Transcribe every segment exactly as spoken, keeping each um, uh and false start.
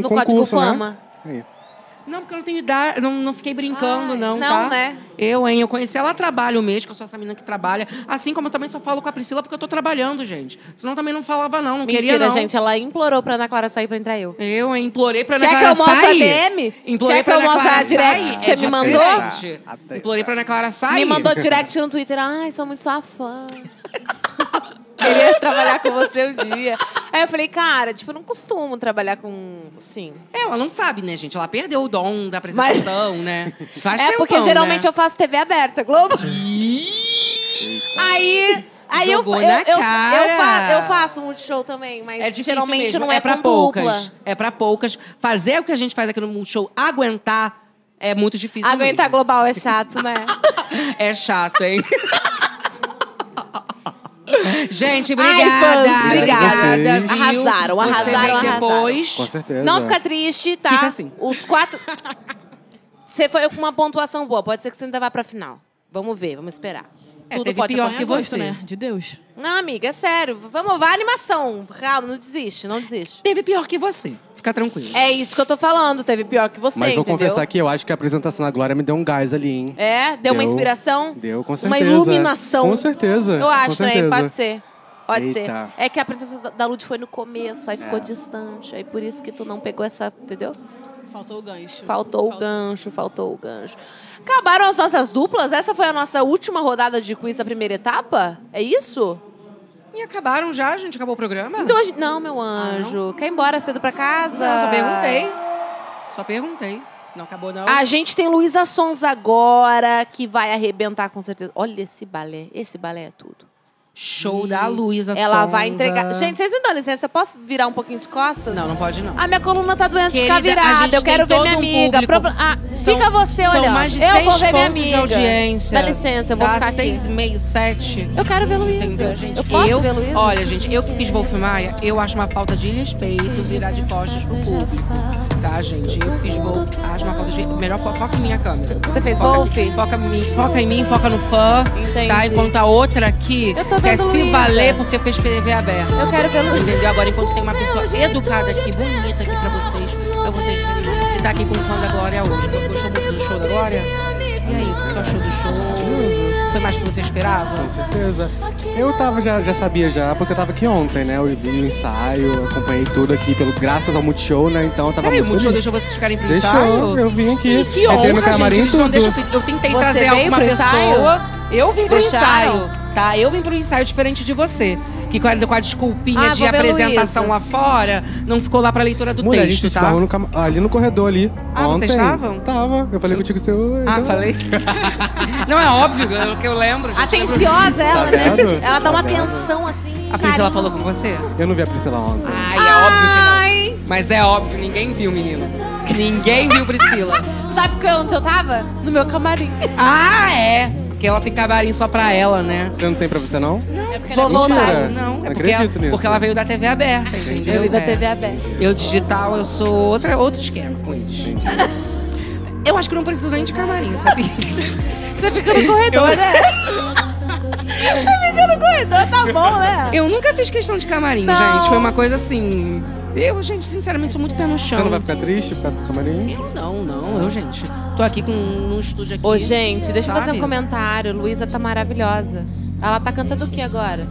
um no concurso, Código Fama. Né? Aí. Não, porque eu não tenho idade, não, não fiquei brincando, ai, não, não, tá? Não, né? Eu, hein? Eu conheci ela, trabalho mesmo, que eu sou essa menina que trabalha. Assim como eu também só falo com a Priscila, porque eu tô trabalhando, gente. Senão também não falava, não. Não mentira, queria, não. Gente, ela implorou pra Ana Clara sair pra entrar eu. Eu, hein? Implorei pra Ana Quer Clara sair. Quer que eu mostre a D M? Implorei Quer pra que eu mostre a direct que você é me mandou? Atenta. Implorei pra Ana Clara sair. Me mandou direct no Twitter. Ai, sou muito sua fã. Queria trabalhar com você um dia. Aí eu falei, cara, tipo, eu não costumo trabalhar com... Sim. Ela não sabe, né, gente? Ela perdeu o dom da apresentação, mas... né? Faz é, tempão, porque geralmente, né? Eu faço T V aberta, Globo. Aí... Aí eu, eu, eu, eu, fa eu faço Multishow também, mas é geralmente mesmo. Não é, é pra poucas. Dupla. É pra poucas. Fazer o que a gente faz aqui no Multishow, aguentar, é muito difícil. Aguentar mesmo. Global é chato, né? É chato, hein? Gente, obrigada. Ai, obrigada. Arrasaram, arrasaram, arrasaram. Depois. Com certeza. Não fica triste, tá? Fica assim. Os quatro... Você foi com uma pontuação boa. Pode ser que você ainda vá pra final. Vamos ver, vamos esperar. É, tudo pode pior que você, né? De Deus. Não, amiga, é sério. Vamos, vai animação. Calma, não desiste, não desiste. Teve pior que você. Fica tranquilo. É isso que eu tô falando. Teve pior que você, mas vou entendeu? Confessar que eu acho que a apresentação da Glória me deu um gás ali, hein? É? Deu, deu uma inspiração? Deu, com certeza. Uma iluminação. Com certeza. Eu acho, também, né? Pode ser. Pode Eita. ser. É que a apresentação da Lud foi no começo, aí ficou é. distante. Aí por isso que tu não pegou essa, entendeu? Faltou o gancho. Faltou, faltou o gancho, faltou o gancho. Acabaram as nossas duplas? Essa foi a nossa última rodada de quiz da primeira etapa? É isso? E acabaram já? A gente acabou o programa? Então a gente... Não, meu anjo. Ah, não? Quer ir embora cedo pra casa? Não, só perguntei. Só perguntei. Não acabou, não. A gente tem Luísa Sonza agora, que vai arrebentar com certeza. Olha esse balé. Esse balé é tudo. Show e da Luísa Sonza. Ela vai entregar... Gente, vocês me dão licença, eu posso virar um pouquinho de costas? Não, não pode não. A minha coluna tá doente de ficar virada, eu quero ver minha amiga. Um Pro... ah, são, fica você olhando. São mais de eu seis ver minha amiga. De audiência. Dá licença, eu vou Dá ficar seis, aqui. Meio, sete. Eu quero ver Luísa. Entendeu, gente? Eu posso eu, ver Luísa? Olha, gente, eu que fiz Wolf Maia, eu acho uma falta de respeito virar de costas pro público. Tá, gente? Eu fiz Wolf, acho uma falta de... Melhor foca em minha câmera. Você fez foca Wolf? Aqui, foca, em mim, foca em mim, foca no fã. Entendi. Tá? Enquanto a outra aqui... Quer se Luísa. Valer porque fez T V aberta. Eu quero ver Luísa. Entendeu? Agora, enquanto tem uma pessoa educada aqui, bonita aqui pra vocês, pra vocês verem, que tá aqui com o fã da Glória hoje. Então, gostou muito do show da Glória? E aí, o que você achou do show? Foi mais do que você esperava? Com certeza. Eu tava, já, já sabia já, porque eu tava aqui ontem, né? Eu vi o ensaio, acompanhei tudo aqui, pelo, graças ao Multishow, né? Então, eu tava Peraí, muito... o Multishow deixou vocês ficarem pro ensaio? Deixou, eu vim aqui. E que honra, no camarim, gente, tudo. Deixam, eu tentei você trazer alguma pessoa. Eu vim pro ensaio. ensaio. Tá, eu vim para um ensaio diferente de você, que com a, com a desculpinha ah, de apresentação Luísa. Lá fora, não ficou lá pra leitura do Mulher, texto, tá? No cam... ali no corredor ali. Ah, ontem. Vocês estavam? Tava. Eu falei contigo que você... Ah, não. Falei? Não, é óbvio, é o que eu lembro. Atenciosa ela, tá né? Vendo? Ela dá uma atenção tá assim. A Priscila falou com você? Eu não vi a Priscila ontem. Ai, é Ai. óbvio que não. Mas é óbvio, ninguém viu, menino. Ninguém viu Priscila. Sabe onde eu tava? No meu camarim. Ah, é? Porque ela tem camarim só pra ela, né? Você não tem pra você, não? Não, é porque ela não, não. É porque, acredito ela, nisso. Porque ela veio da T V aberta, entendeu? Eu veio da T V aberta. Eu digital, eu sou outra, outro esquema com isso. Eu acho que não preciso nem de camarim, sabe? Você fica no corredor, eu... né? Você fica no corredor, tá bom, né? Eu nunca fiz questão de camarim, não. Gente. Foi uma coisa assim... Eu, gente, sinceramente, sou muito pé no chão. Você não vai ficar triste ficar pro camarim? Eu não, não. Eu, gente, tô aqui com um estúdio aqui. Ô, gente, deixa sabe? eu fazer um comentário. Luísa tá maravilhosa. Ela tá cantando o que agora?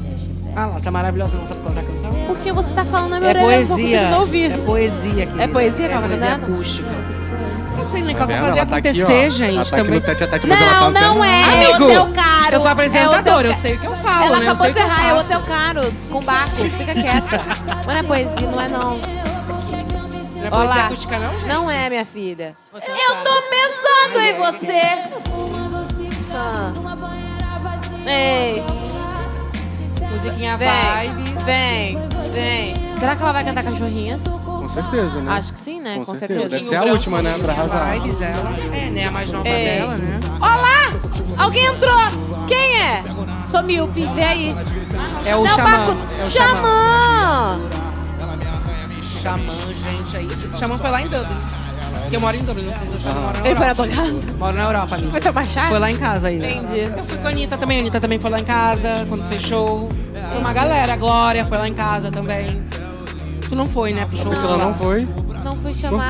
Ah, ela tá maravilhosa, não sabe quando tá cantando? Porque você tá falando na minha orelha, eu não tô conseguindo ouvir. É poesia, querida. É poesia, não, é poesia acústica. Não sei nem o que eu vou fazer acontecer, tá gente. Tá também. Tete, tete, não, ela tá não é, é o teu caro. Eu sou apresentadora, é eu sei o que eu falo, ela né? Ela acabou eu sei de errar, é o teu caro, com barco, fica quieta. Mas não é poesia, não é não. Não é poesia acústica não, gente? Não é, minha filha. Eu tô pensando em você. Ah. Ei. Musiquinha vibe. Vem, vem. Será que ela vai cantar Cachorrinhas? Com certeza, né? Acho que sim, né? Com, com certeza. certeza. Deve ser a última, né? Pra arrasar. É, né? A mais nova é. dela, né? Olá! Alguém entrou! Quem é? Sou míope, vê aí. É o Xamã. É Xamã! Xamã, gente, aí. Xamã foi lá em Dublin. Que eu moro em Dublin, não sei se você mora na Europa. Ele foi na tua casa? Moro na Europa, amiga. Foi trabalhar? Baixada? Foi lá em casa aí. Entendi. Eu fui com a Anitta também. A Anitta também foi lá em casa, quando fechou. Foi uma galera. A Glória foi lá em casa também. Tu não foi, né? Pro show. A Priscila não foi. chamada. Não foi chamada.